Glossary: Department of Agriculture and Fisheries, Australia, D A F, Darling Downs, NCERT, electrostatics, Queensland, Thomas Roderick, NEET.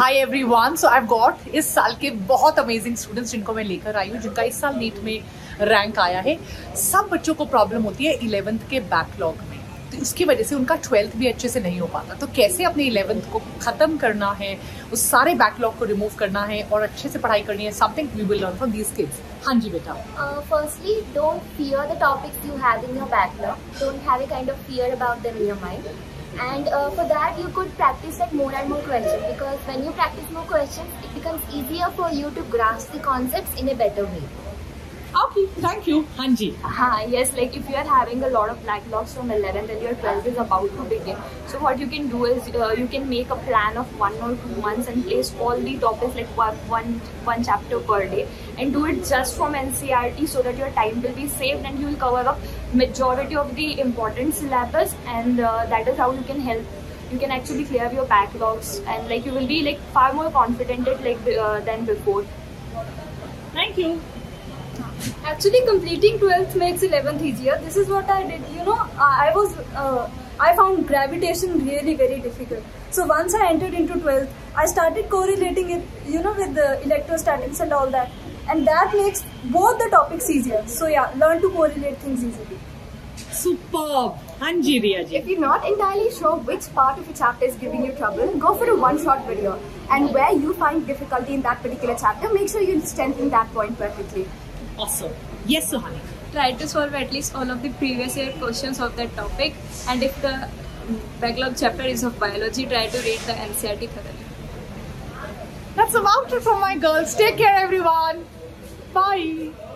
Hi everyone, so I have got इस साल के बहुत अमेजिंग स्टूडेंट्स जिनको मैं लेकर आई हूँ, जिनका इस साल नीट में रैंक आया है। सब बच्चों को प्रॉब्लम होती है 11th के बैकलॉग में, तो इसकी वजह से उनका 12th भी अच्छे से नहीं हो पाता। तो कैसे अपने 11th को ख़त्म करना है, उस सारे बैकलॉग को रिमूव करना है और अच्छे से पढ़ाई करनी है, something we will learn from these kids. हाँ जी बेटा, firstly don't fear the topics you have in your backlog, don't have a kind of fear about them in your mind, and for that you could practice like more and more questions, because when you practice more questions it becomes easier for you to grasp the concepts in a better way. Okay, thank you. Hanji, yes, like if you are having a lot of backlogs from 11th and your 12th is about to begin, so what you can do is you can make a plan of 1 or 2 months and place all the topics like one chapter per day, and do it just from NCERT, so that your time will be saved and you will cover up majority of the important syllabus, and that is how you can actually clear your backlogs, and like you will be like far more confident than before. Thank you. Actually, completing 12th makes 11th easier. This is what I did. You know, I found gravitation really very difficult. So once I entered into 12th, I started correlating it, you know, with the electrostatics and all that, and that makes both the topics easier. So yeah, learn to correlate things easily. Superb. Anji, Riya ji, if you're not entirely sure which part of a chapter is giving you trouble, go for a one-shot video. And where you find difficulty in that particular chapter, make sure you strengthen that point perfectly. Awesome. Yes, Suhani. Try to solve at least all of the previous year questions of that topic, and if the backlog chapter is of biology, try to read the NCERT thoroughly. That's about it from my girls. Take care, everyone. Bye.